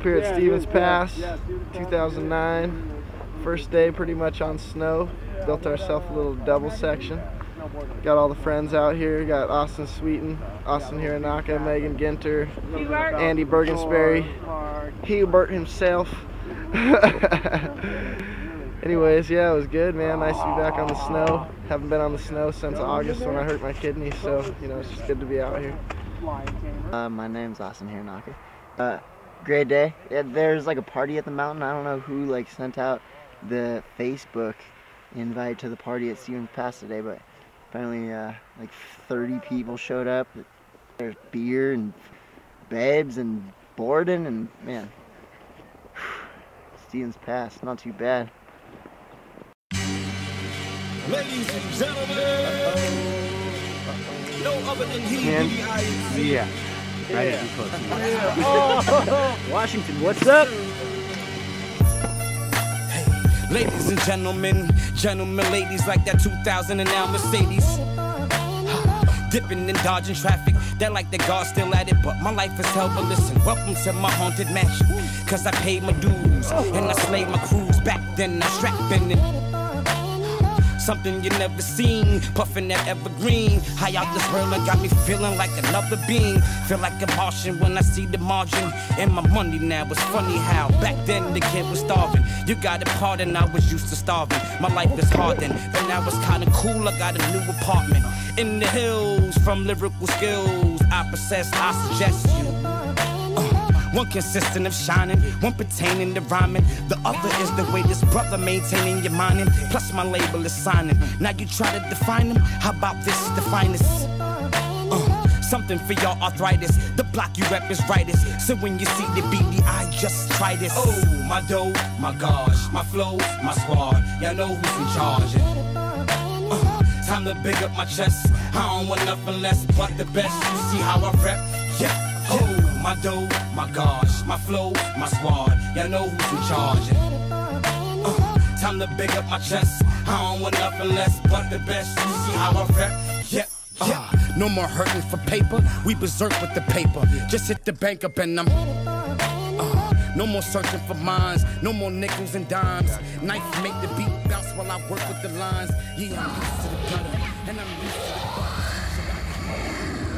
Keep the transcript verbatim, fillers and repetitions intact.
up here at Stevens Pass, two thousand nine. First day pretty much on snow. Built ourselves a little double section. Got all the friends out here. Got Austin Sweetin, Austin Hironaka, Megan Ginter, Andy Bergin-Sperry, Hubert himself. Anyways, yeah, it was good, man. Nice to be back on the snow. Haven't been on the snow since August when I hurt my kidney, so, you know, it's just good to be out here. Uh, my name's Austin Hironaka. Uh, great day. Yeah, there's like a party at the mountain. I don't know who like sent out the Facebook invite to the party at Stevens Pass today, but apparently uh, like thirty people showed up. There's beer and beds and boarding and, man, Stevens Pass, not too bad. Ladies and gentlemen, no other than he, yeah. Yeah. I didn't close to yeah. Oh. Washington, what's up? Hey, ladies and gentlemen, gentlemen, ladies like that two thousand and now Mercedes. Dipping and dodging traffic, they're like the guard still at it, but my life is hell. But listen, welcome to my haunted mansion, cause I paid my dues and I slayed my crews back then. I strapped in it. Something you never seen, puffin' that evergreen. High out this world and got me feeling like another being. Feel like a Martian when I see the margin. And my money now, it's funny how back then the kid was starving. You got a pardon, I was used to starving. My life is hard then, but now it's kinda cool. I got a new apartment in the hills. From lyrical skills I possess, I suggest you. One consistent of shining, one pertaining to rhyming. The other is the way this brother maintaining your minding. Plus my label is signing. Now you try to define them. How about this is the finest? Uh, something for your arthritis. The block you rep is rightest. So when you see the B B I, just try this. Oh, my dough, my gosh, my flow, my squad. Y'all know who's in charge. Uh, time to big up my chest. I don't want nothing less but the best. You see how I rep? Yeah. Oh, my dough, my gosh, my flow, my squad. Y'all know who's in charge. Uh, time to big up my chest. I don't want nothing less but the best. You see how I rep? Yeah, yeah. Uh, no more hurting for paper. We berserk with the paper. Just hit the bank up and I'm. Uh, no more searching for mines. No more nickels and dimes. Knife make the beat bounce while I work with the lines. Yeah, I'm used to the gutter and I'm used to the.